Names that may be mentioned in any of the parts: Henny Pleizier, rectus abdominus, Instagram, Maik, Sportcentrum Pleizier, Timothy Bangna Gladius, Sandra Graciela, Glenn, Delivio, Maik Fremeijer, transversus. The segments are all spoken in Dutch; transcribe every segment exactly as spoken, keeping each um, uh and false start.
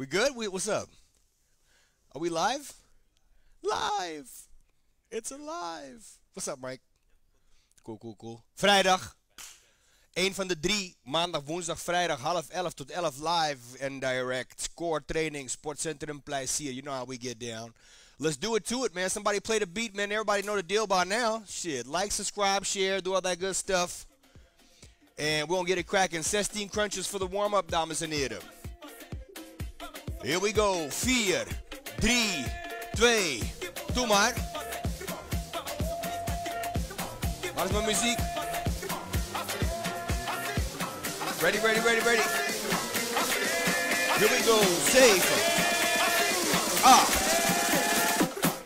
We good? We, what's up? Are we live? Live! It's alive! What's up, Maik? Cool, cool, cool. Vrijdag. Eén van de drie. Maandag, woensdag, vrijdag. Half elf tot elf live and direct. Score training. Sportcentrum Pleizier. You know how we get down. Let's do it to it, man. Somebody play the beat, man. Everybody know the deal by now. Shit. Like, subscribe, share. Do all that good stuff. And we're going to get it cracking. zestien crunches voor de warm-up, dames en heren. Here we go. vier, drie, twee. Doe maar. Waar is mijn muziek? Ready, ready, ready, ready. Here we go. zeven, acht,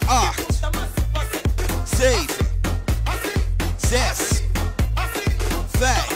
acht, zeven, zes, vijf.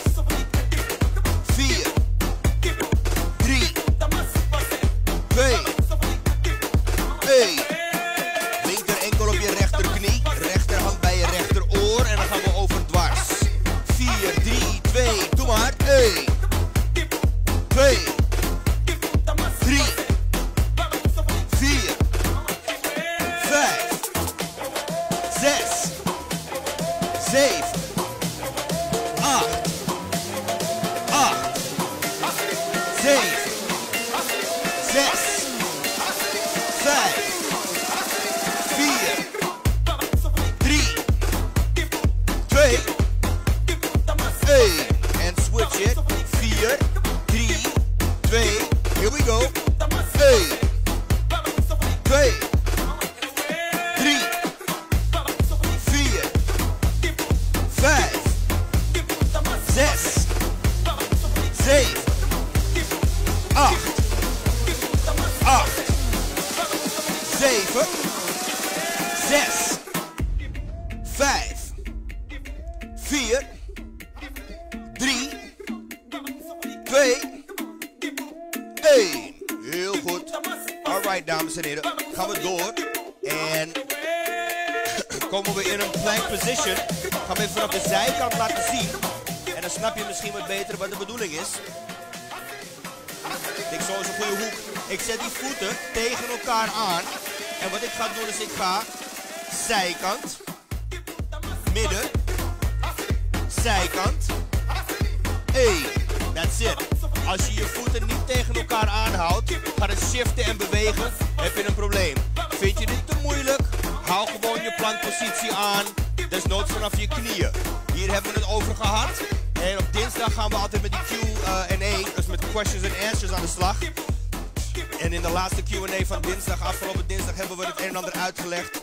Dus ik ga zijkant, midden, zijkant, hey, that's it. Als je je voeten niet tegen elkaar aanhoudt, gaat het shiften en bewegen, heb je een probleem. Vind je dit te moeilijk? Hou gewoon je plankpositie aan, desnoods vanaf je knieën. Hier hebben we het over gehad. En op dinsdag gaan we altijd met de Q en A, dus met questions and answers aan de slag. En in de laatste Q en A van dinsdag, afgelopen dinsdag, hebben we het een en ander uitgelegd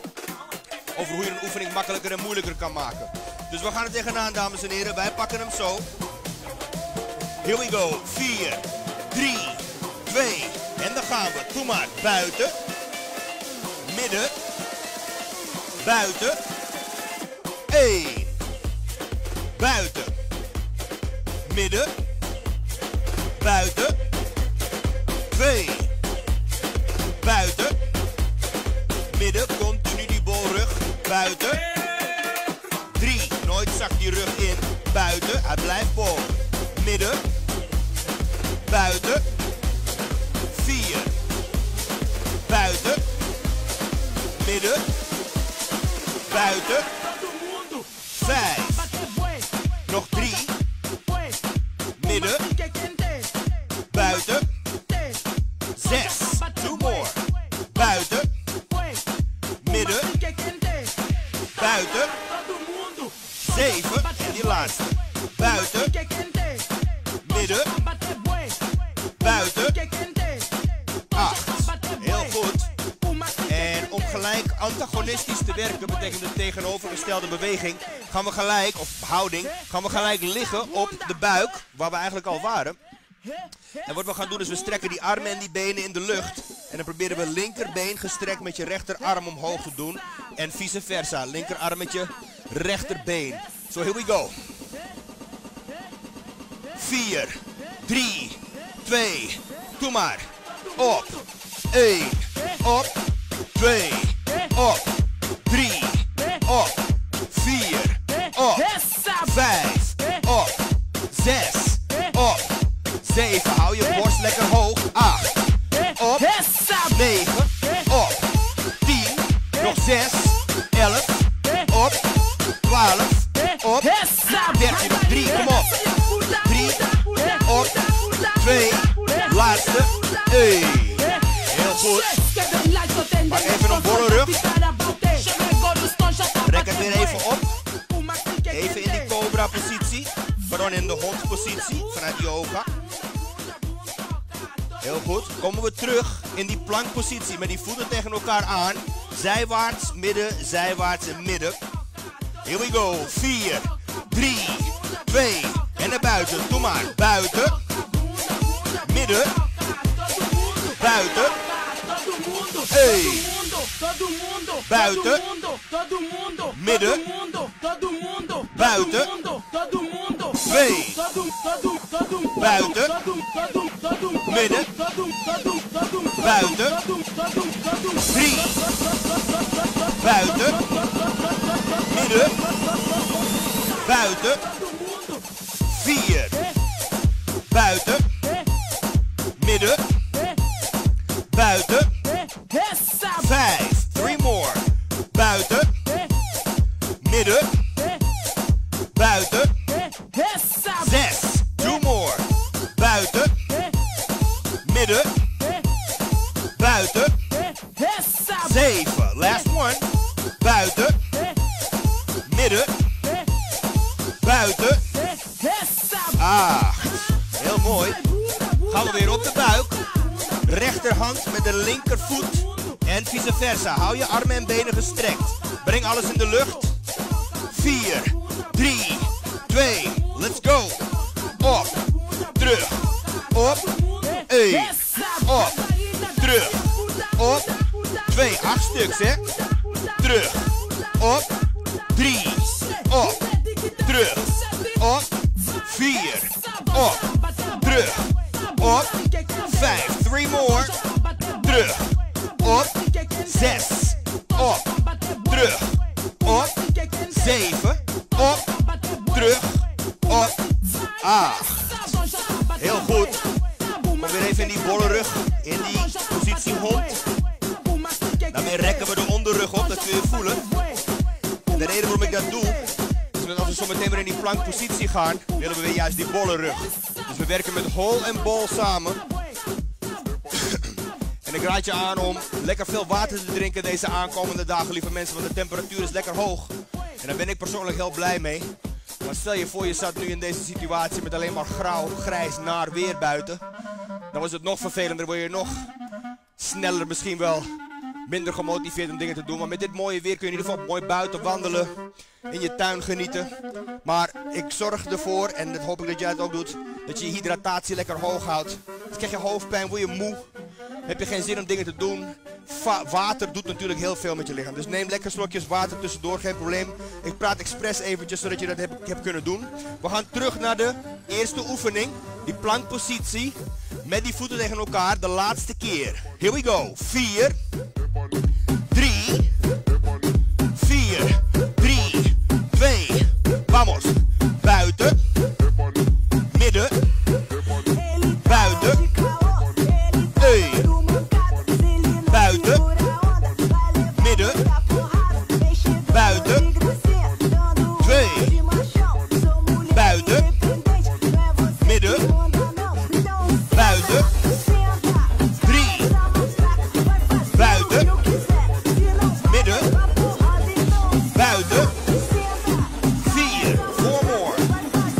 over hoe je een oefening makkelijker en moeilijker kan maken. Dus we gaan er tegenaan, dames en heren. Wij pakken hem zo. Here we go. vier, drie, twee. En dan gaan we. Doe maar. Buiten. Midden. Buiten. één. Buiten. Midden. Buiten. twee. Buiten, midden, continu die bol rug, buiten, drie, nooit zakt die rug in, buiten, hij blijft bol, midden, buiten, vier, buiten, midden, buiten, vijf, nog drie, midden, buiten, zes. Buiten, midden, buiten, zeven, en die laatste, buiten, midden, buiten, acht, heel goed. En om gelijk antagonistisch te werken, betekent de tegenovergestelde beweging, gaan we gelijk, of houding, gaan we gelijk liggen op de buik, waar we eigenlijk al waren. En wat we gaan doen is we strekken die armen en die benen in de lucht. En dan proberen we linkerbeen gestrekt met je rechterarm omhoog te doen. En vice versa. Linkerarm met je rechterbeen. So here we go. vier, drie, twee. Doe maar. Op. één. Op. twee. Op. drie. Op. vier. Op. vijf. Op. zes. Op. zeven. Hou je borst lekker hoog. acht. Op. twee, laatste, hey. Heel goed. Pak even een bolle rug. Trek het weer even op. Even in die cobra positie. Pardon, in de hondspositie vanuit yoga. Heel goed. Komen we terug in die plankpositie met die voeten tegen elkaar aan. Zijwaarts, midden, zijwaarts en midden. Here we go. vier, drie, twee en naar buiten. Doe maar. Buiten. Midden. Buiten. Hey. Buiten. Midden. Buiten. Twee. Buiten. Midden. Buiten. Drie. Buiten. Midden. Buiten. Vier. Buiten. Midden. Buiten. Vijf. Three more. Buiten. Midden. Buiten. Zes. Two more. Buiten. Midden. Buiten. Zeven. Last one. Buiten. Midden. Buiten. Acht. Heel mooi. Gaan we weer op de buik. Rechterhand met de linkervoet. En vice versa. Hou je armen en benen gestrekt. Breng alles in de lucht. Vier. Drie. Twee. Let's go. Op. Terug. Op. Eén. Op. Terug. Op. Twee. Acht stuks, hè. Terug. Op. Drie. Op. Terug. Op. Vier. Op. Terug. Op. Vijf. Three more. Terug. Op. Zes. Op. Terug. Op. Zeven. Op. Terug. Op. Acht. Heel goed. Kom weer even in die bolle rug. In die positie hond. Daarmee rekken we de onderrug op. Dat kun je voelen. En de reden waarom ik dat doe. Is dat als we zo meteen weer in die plankpositie gaan. Willen we weer juist die bolle rug. Dus we werken met hol en bol samen. En ik raad je aan om lekker veel water te drinken deze aankomende dagen, lieve mensen. Want de temperatuur is lekker hoog. En daar ben ik persoonlijk heel blij mee. Maar stel je voor, je zat nu in deze situatie met alleen maar grauw, grijs, naar weer buiten. Dan was het nog vervelender, word je nog sneller misschien wel minder gemotiveerd om dingen te doen. Maar met dit mooie weer kun je in ieder geval mooi buiten wandelen, in je tuin genieten. Maar ik zorg ervoor, en dat hoop ik dat jij het ook doet, dat je je hydratatie lekker hoog houdt. Dus krijg je hoofdpijn, word je moe. Heb je geen zin om dingen te doen? Va water doet natuurlijk heel veel met je lichaam. Dus neem lekker slokjes water tussendoor, geen probleem. Ik praat expres eventjes, zodat je dat hebt heb kunnen doen. We gaan terug naar de eerste oefening. Die plankpositie. Met die voeten tegen elkaar, de laatste keer. Here we go. Vier. Drie. Vier. Drie. Twee. Vamos. Buiten. Midden. Buiten. Buiten, midden, buiten, twee, buiten, midden, buiten, drie, buiten, midden, buiten, vier, four more,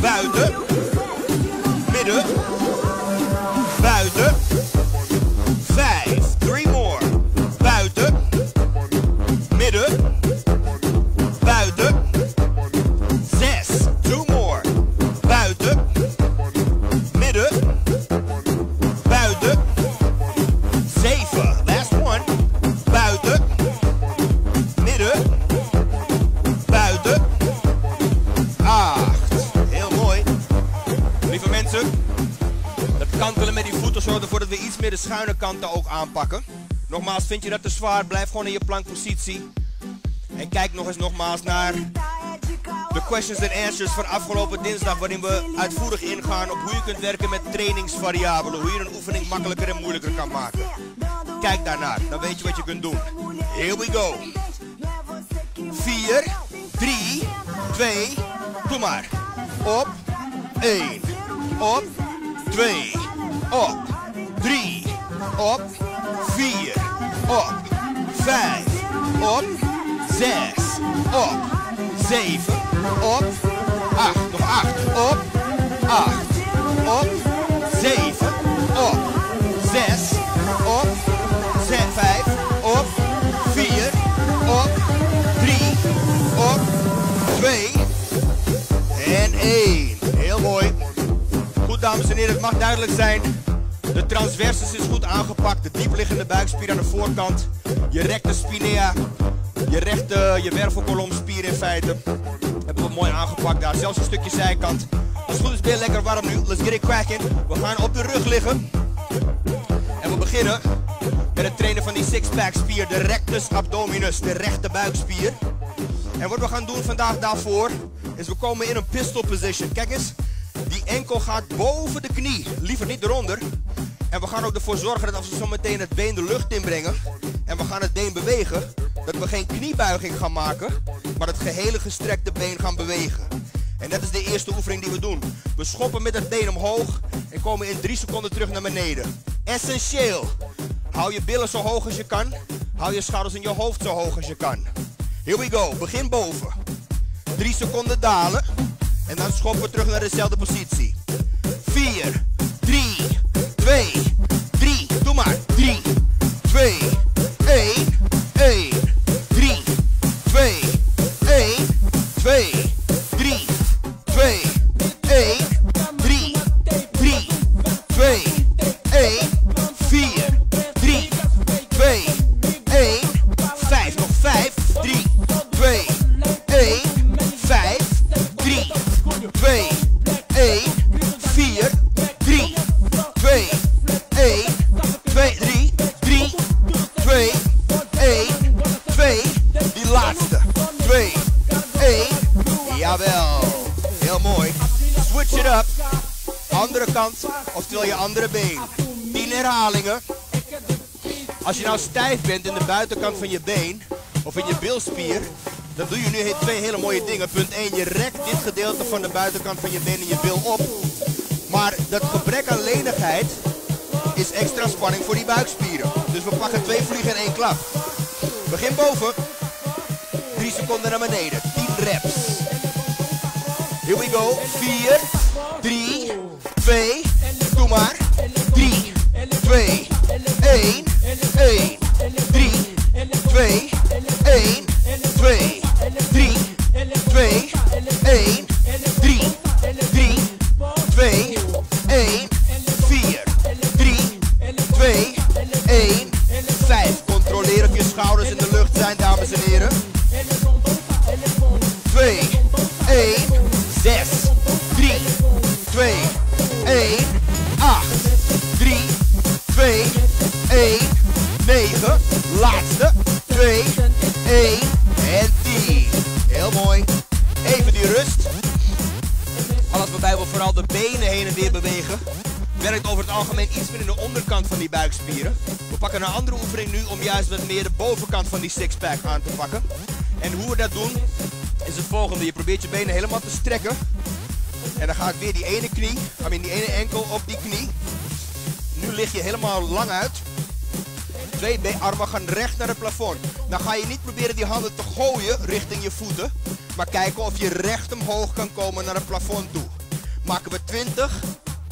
buiten, midden, buiten, vijf. De schuine kanten ook aanpakken. Nogmaals, vind je dat te zwaar, blijf gewoon in je plankpositie. En kijk nog eens nogmaals naar de questions and answers van afgelopen dinsdag, waarin we uitvoerig ingaan op hoe je kunt werken met trainingsvariabelen, hoe je een oefening makkelijker en moeilijker kan maken. Kijk daarnaar, dan weet je wat je kunt doen. Here we go. vier, drie, twee, doe maar. Op, één, op, twee, op, drie, op, vier, op, vijf, op, zes, op, zeven, op, acht, nog acht, op, acht, op, zeven, op, zes, op, vijf, op, vier, op, drie, op, twee en één. Heel mooi. Goed, dames en heren, het mag duidelijk zijn. De transversus is goed aangepakt. De diepliggende buikspier aan de voorkant. Je recte spinea. Je rechte, je wervelkolomspier in feite. Hebben we mooi aangepakt daar. Zelfs een stukje zijkant. Als het goed is ben je lekker warm nu. Let's get it cracking. We gaan op de rug liggen. En we beginnen met het trainen van die six-pack spier. De rectus abdominus. De rechte buikspier. En wat we gaan doen vandaag daarvoor is we komen in een pistol position. Kijk eens. Die enkel gaat boven de knie. Liever niet eronder. En we gaan ook ervoor zorgen dat als we zo meteen het been de lucht inbrengen en we gaan het been bewegen, dat we geen kniebuiging gaan maken, maar het gehele gestrekte been gaan bewegen. En dat is de eerste oefening die we doen. We schoppen met het been omhoog en komen in drie seconden terug naar beneden. Essentieel. Hou je billen zo hoog als je kan. Hou je schouders en je hoofd zo hoog als je kan. Here we go. Begin boven. Drie seconden dalen. En dan schoppen we terug naar dezelfde positie. Vier, drie, twee, drie. Doe maar. Drie, twee, één, één. Drie, twee, één, twee, drie, twee, één, drie, drie, twee, één, vier, drie, twee, één, vijf. Nog vijf, drie, twee, één, vijf, drie, twee, één, vier, drie, twee, één, twee, drie, drie, twee, één, twee, die laatste, twee, één, jawel, heel mooi, switch it up, andere kant, oftewel je andere been, tien herhalingen. Als je nou stijf bent in de buitenkant van je been, of in je bilspier, dan doe je nu twee hele mooie dingen. Punt één, je rekt dit gedeelte van de buitenkant van je been en je bil op. Maar dat gebrek aan lenigheid is extra spanning voor die buikspieren. Dus we pakken twee vliegen in één klap. Begin boven. Drie seconden naar beneden. Tien reps. Here we go. Vier, drie, twee. Doe maar. Drie, twee, één, één. Drie, twee, één, twee, drie, twee, één, drie, drie, twee, één, vier, drie, twee, één, vijf. Controleer of je schouders in de lucht zijn, dames en heren. twee, één, zes, drie, twee, één, acht, drie, twee, één, negen, laatste, twee, één en tien. Heel mooi. Even die rust. Alles waarbij we vooral de benen heen en weer bewegen, werkt over het algemeen iets meer in de onderkant van die buikspieren. We pakken een andere oefening nu om juist wat meer de bovenkant van die sixpack aan te pakken. En hoe we dat doen is het volgende. Je probeert je benen helemaal te strekken. En dan gaat weer die ene knie, I mean die ene enkel op die knie. Nu lig je helemaal lang uit. Twee armen gaan recht naar het plafond. Dan ga je niet proberen die handen te gooien richting je voeten, maar kijken of je recht omhoog kan komen naar het plafond toe. Maken we twintig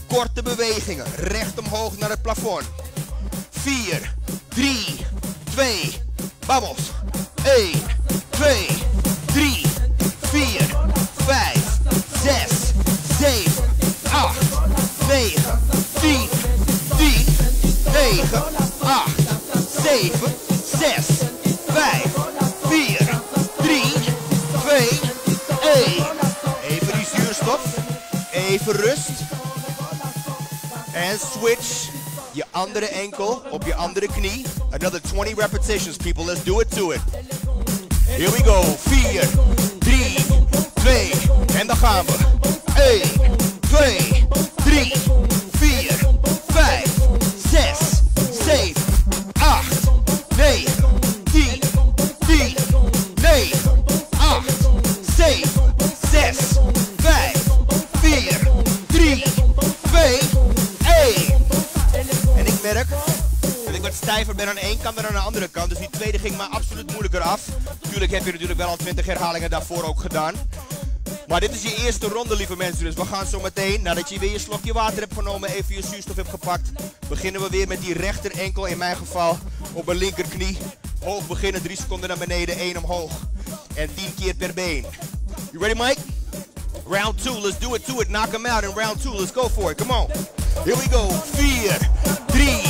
korte bewegingen. Recht omhoog naar het plafond. vier, drie, twee, babbels. één, twee, drie, vier, vijf, zes, zeven, acht, negen, tien, tien, negen, acht, zeven, zes, vijf, vier, drie, twee, één. Even die zuurstof. Even rust. En switch je andere enkel op je andere knie. Another twenty repetitions, people. Let's do it to it. Here we go. vier, drie, twee. En dan gaan we. één, twee, drie, vier, vijf, zes, zeven, acht, negen, tien, tien, negen, acht, zeven, zes, vijf, vier, drie, twee, één. wat stijver bent aan één kant dan aan de andere kant. Dus die tweede ging maar absoluut moeilijker af. Natuurlijk heb je natuurlijk wel al twintig herhalingen daarvoor ook gedaan. Maar dit is je eerste ronde, lieve mensen. Dus we gaan zo meteen, nadat je weer je slokje water hebt genomen, even je zuurstof hebt gepakt, beginnen we weer met die rechter enkel, in mijn geval, op mijn linkerknie. Hoog beginnen, drie seconden naar beneden, één omhoog. En tien keer per been. You ready, Mike? Round two, let's do it to it. Knock him out in round two. Let's go for it. Come on. Here we go. Vier, drie,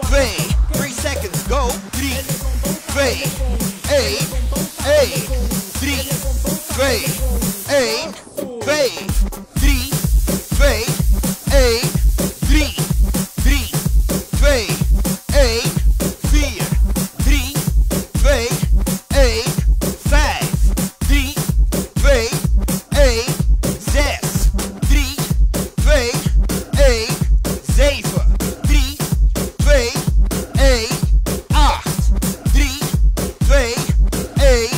twee, three seconds. Go. Drie, twee, één, één, drie, twee, één, twee, drie, twee, één, drie, drie, twee, één, vier, drie, twee, één, vijf, drie, twee, één, zes, drie, twee, één, zeven, drie, twee, één, acht, drie, twee, één,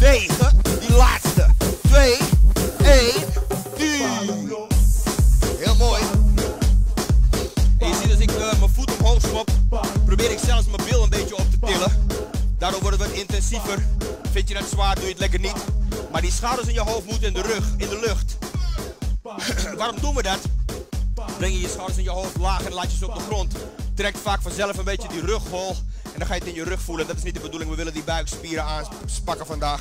negen, die laatste, twee, één, tien. Heel mooi. En je ziet als ik uh, mijn voet omhoog schop, probeer ik zelfs mijn bil een beetje op te tillen. Daardoor wordt het wat intensiever. Vind je dat zwaar, doe je het lekker niet. Maar die schouders in je hoofd moeten in de rug, in de lucht. Waarom doen we dat? Breng je je schouders in je hoofd laag en laat je ze op de grond. Trekt vaak vanzelf een beetje die rug hol. En dan ga je het in je rug voelen. Dat is niet de bedoeling. We willen die buikspieren aanspakken vandaag.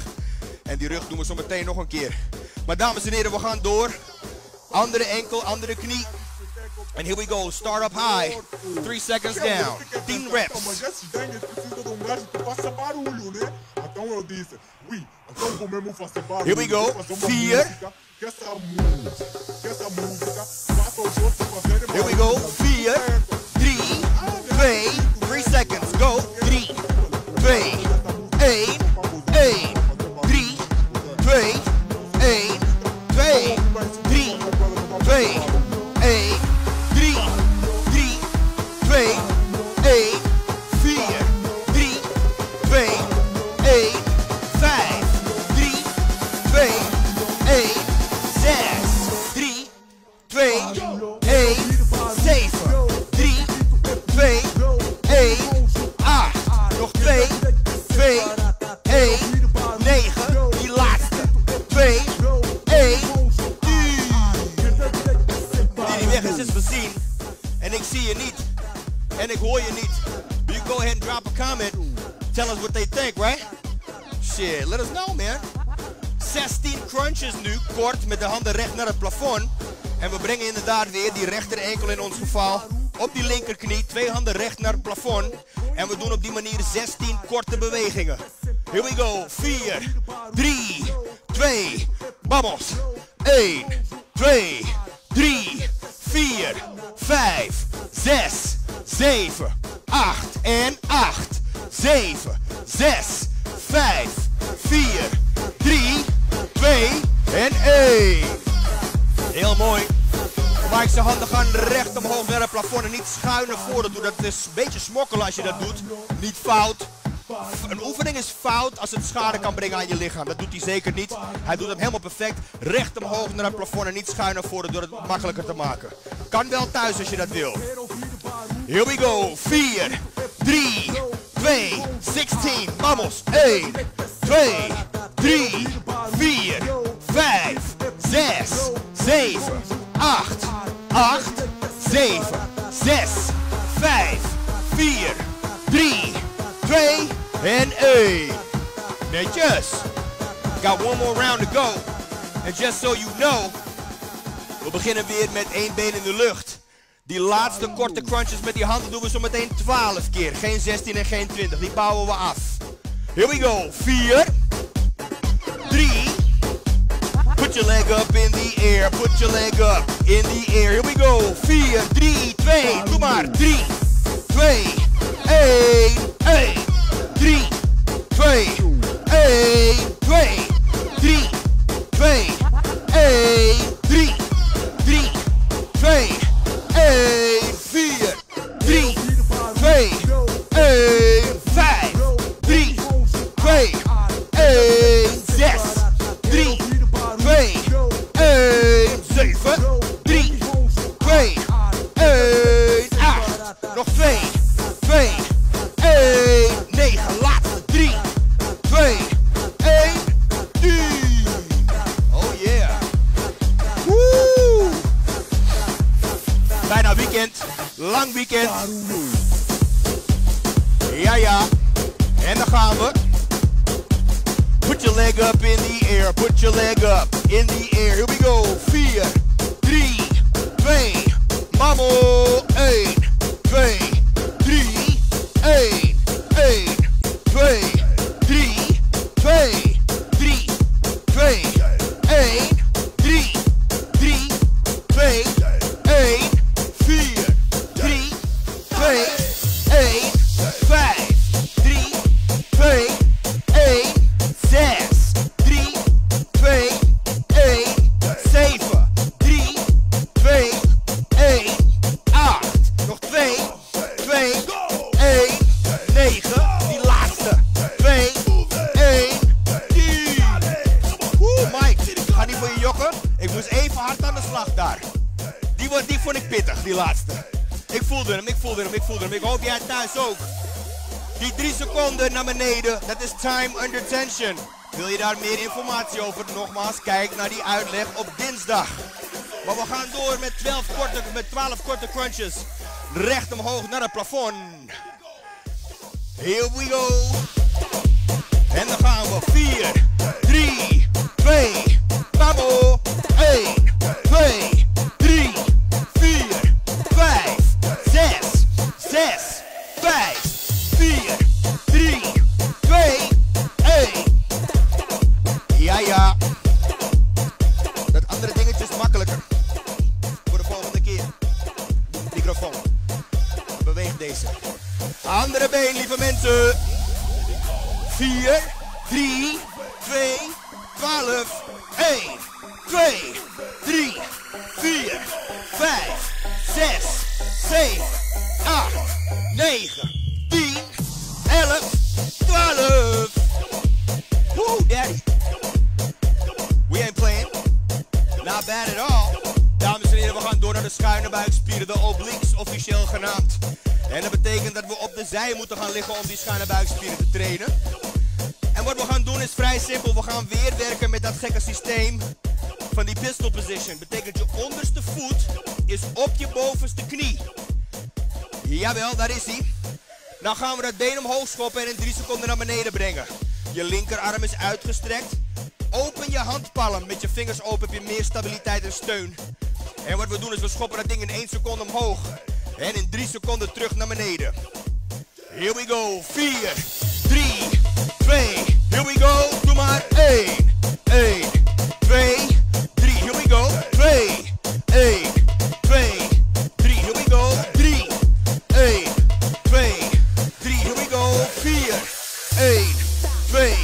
En die rug doen we zo meteen nog een keer. Maar dames en heren, we gaan door. Andere enkel, andere knie. And here we go, start up high, three seconds down, tien reps. Here we go, vier. Here we go, vier, drie, twee, three seconds, go, drie, twee, één, één, drie, twee, één, twee, drie, twee, één. Met de handen recht naar het plafond. En we brengen inderdaad weer die rechter enkel in ons geval op die linkerknie. Twee handen recht naar het plafond. En we doen op die manier zestien korte bewegingen. Here we go. vier, drie, twee, vamos. één, twee, drie, vier, vijf, zes, zeven, acht en acht. zeven, zes, vijf, vier, drie, twee, en één. Heel mooi. Maik zijn handen gaan recht omhoog naar het plafond en niet schuin naar voren toe. Dat is een beetje smokkelen als je dat doet. Niet fout. Een oefening is fout als het schade kan brengen aan je lichaam. Dat doet hij zeker niet. Hij doet hem helemaal perfect. Recht omhoog naar het plafond en niet schuin naar voren door het makkelijker te maken. Kan wel thuis als je dat wil. Here we go. vier, drie, twee, zestien. Vamos. één, twee, drie, vier. vijf, zes, zeven, acht, acht, zeven, zes, vijf, vier, drie, twee en één. Netjes. Got one more round to go. And just so you know, we beginnen weer met één been in de lucht. Die laatste korte crunches met die handen doen we zo meteen twaalf keer. Geen zestien en geen twintig. Die bouwen we af. Here we go. vier, drie. Put your leg up in the air, put your leg up in the air. Here we go. vier, drie, twee, doe maar. drie, twee, één, één. drie, twee, één, twee. drie, twee, één, drie. drie, twee, één, vier. drie, twee, één, vijf. drie, twee, één, zes. drie, twee, één, zeven, drie, twee, één, acht, nog twee, twee, bijna weekend. Lang weekend. Ja, ja. En dan gaan we. Put your leg up in the air. Put your leg up in the air. Here we go. vier, drie, twee. Mamo. Time under tension. Wil je daar meer informatie over? Nogmaals, kijk naar die uitleg op dinsdag. Maar we gaan door met twaalf korte, met twaalf korte crunches. Recht omhoog naar het plafond. Here we go. En dan gaan we. vier, drie, twee, vamo. Dan gaan we dat been omhoog schoppen en in drie seconden naar beneden brengen. Je linkerarm is uitgestrekt. Open je handpalm. Met je vingers open heb je meer stabiliteit en steun. En wat we doen is we schoppen dat ding in één seconde omhoog. En in drie seconden terug naar beneden. Here we go. vier, drie, twee. Here we go. Doe maar. één, één, twee, drie. Here we go. twee, één, twee. Hey, three.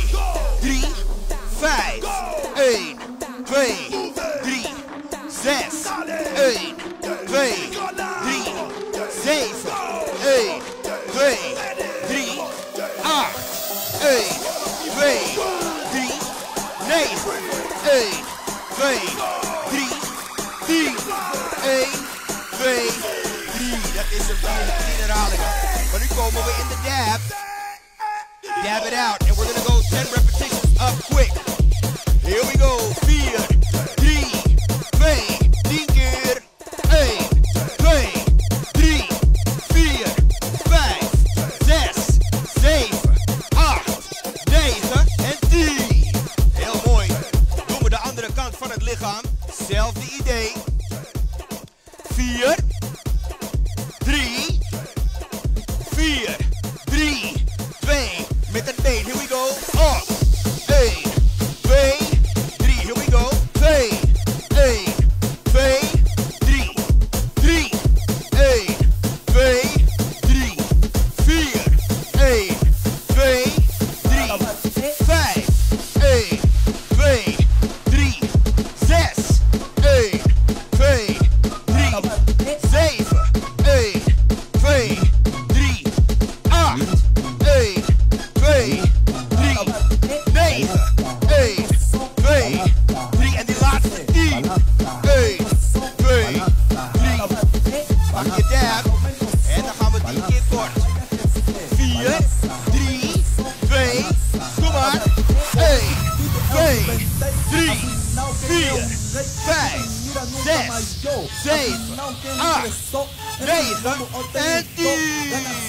não temos ah, pressão. Realizando o tempo,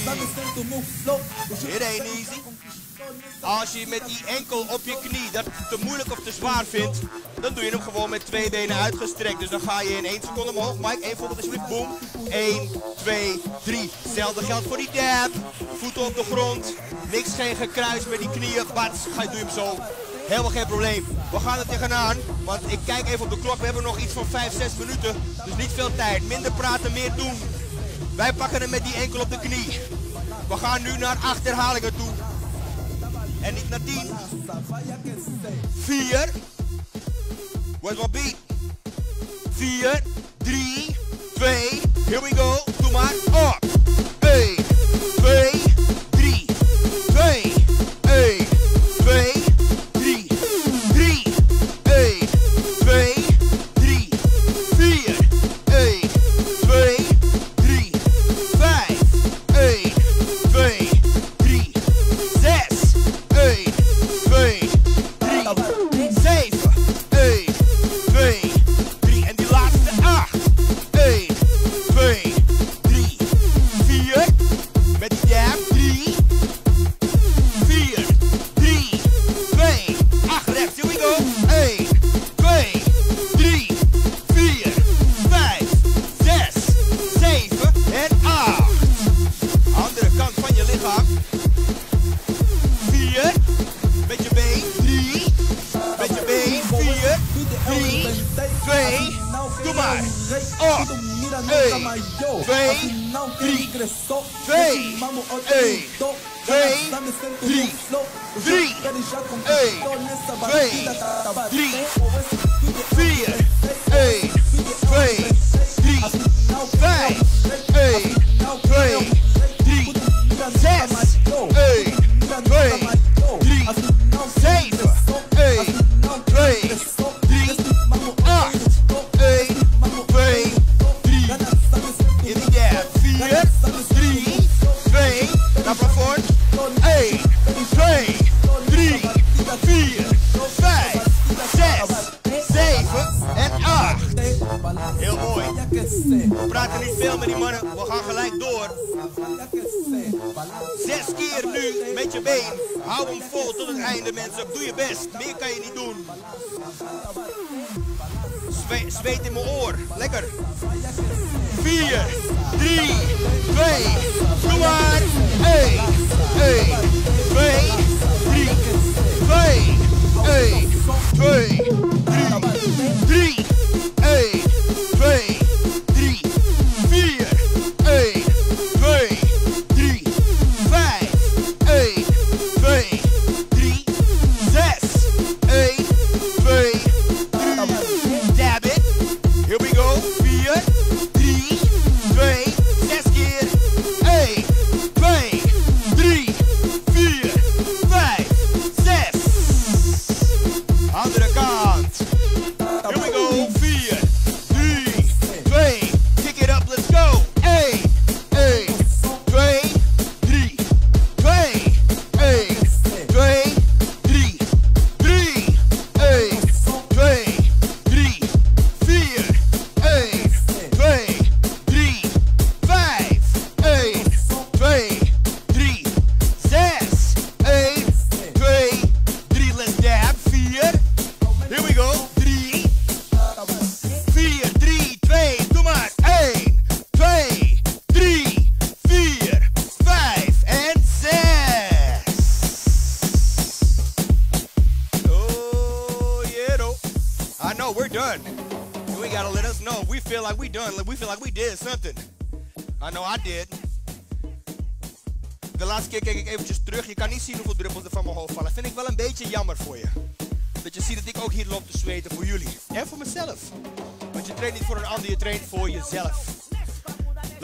dançando sento no flow. It ain't easy. Als je met die enkel op je knie dat te moeilijk of te zwaar vindt, dan doe je hem gewoon met twee benen uitgestrekt. Dus dan ga je in één seconde omhoog. Mike, één voorbeeld alsjeblieft. Boom. één, twee, drie. Hetzelfde geldt voor die dab. Voeten op de grond. Niks, geen gekruis met die knieën. Bats, ga je doe je hem zo. Helemaal geen probleem. We gaan er tegenaan, want ik kijk even op de klok. We hebben nog iets van vijf, zes minuten. Dus niet veel tijd. Minder praten, meer doen. Wij pakken hem met die enkel op de knie. We gaan nu naar acht herhalingen toe. En niet naar tien. vier. Where's my beat? vier, drie, twee. Here we go. Doe maar. Op.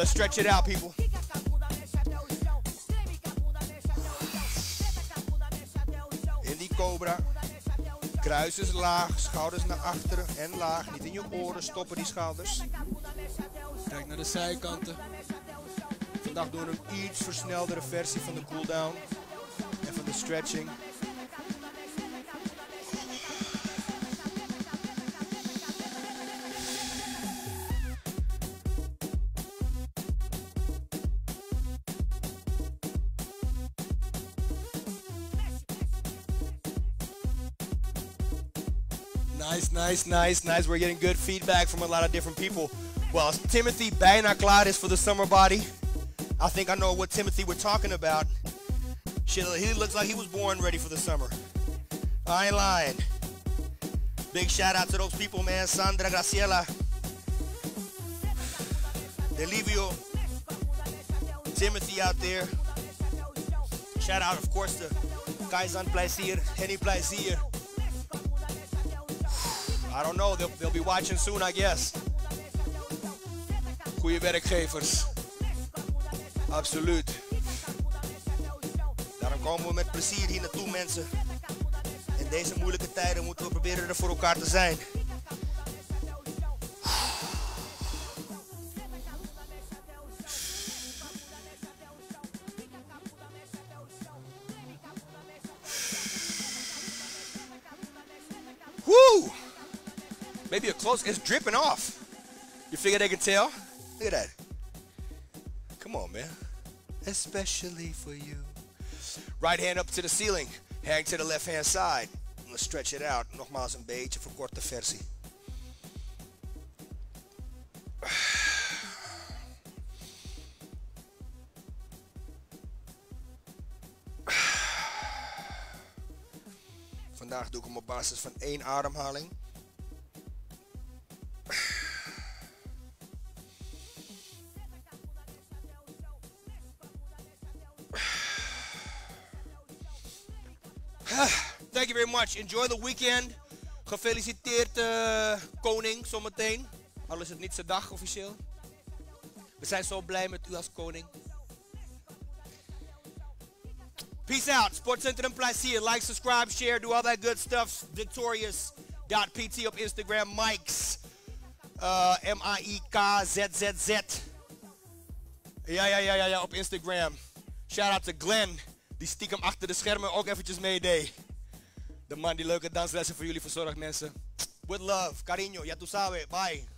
Stretch it out, people. In die cobra. Kruis is laag, schouders naar achteren en laag. Niet in je oren stoppen die schouders. Kijk naar de zijkanten. Vandaag doen we een iets versneldere versie van de cooldown en van de stretching. Nice, nice, nice, nice. We're getting good feedback from a lot of different people. Well, Timothy Bangna Gladius for the summer body. I think I know what Timothy we're talking about. Shit, he looks like he was born ready for the summer. I ain't lying. Big shout out to those people, man. Sandra Graciela, Delivio, Timothy out there. Shout out, of course, to Sportcentrum Pleizier, Henny Pleizier. I don't know. They'll, they'll be watching soon, I guess. Goeie werkgevers. Absoluut. Daarom komen we met plezier hier naartoe, mensen. In deze moeilijke tijden moeten we proberen er voor elkaar te zijn. Woo! Maybe a close, it's dripping off. You figure they can tell? Look at that. Come on, man. Especially for you. Right hand up to the ceiling. Hang to the left hand side. I'm gonna stretch it out. Nogmaals een beetje voor korte versie. Vandaag doe ik hem op basis van één ademhaling. Thank you very much. Enjoy the weekend. Gefeliciteerd uh, koning zometeen. Al is het niet zijn dag officieel. We zijn zo blij met u als koning. Peace out. Sportcentrum Pleizier. Like, subscribe, share. Do all that good stuff. Victorious dot P T op Instagram. Maik's. Uh, M A I K Z Z Z. Ja, ja, ja, ja, ja. Op Instagram. Shout out to Glenn. Die stiekem achter de schermen ook eventjes meedeed. De man die leuke danslessen voor jullie verzorgt, mensen. With love, cariño, ya tu sabes, bye.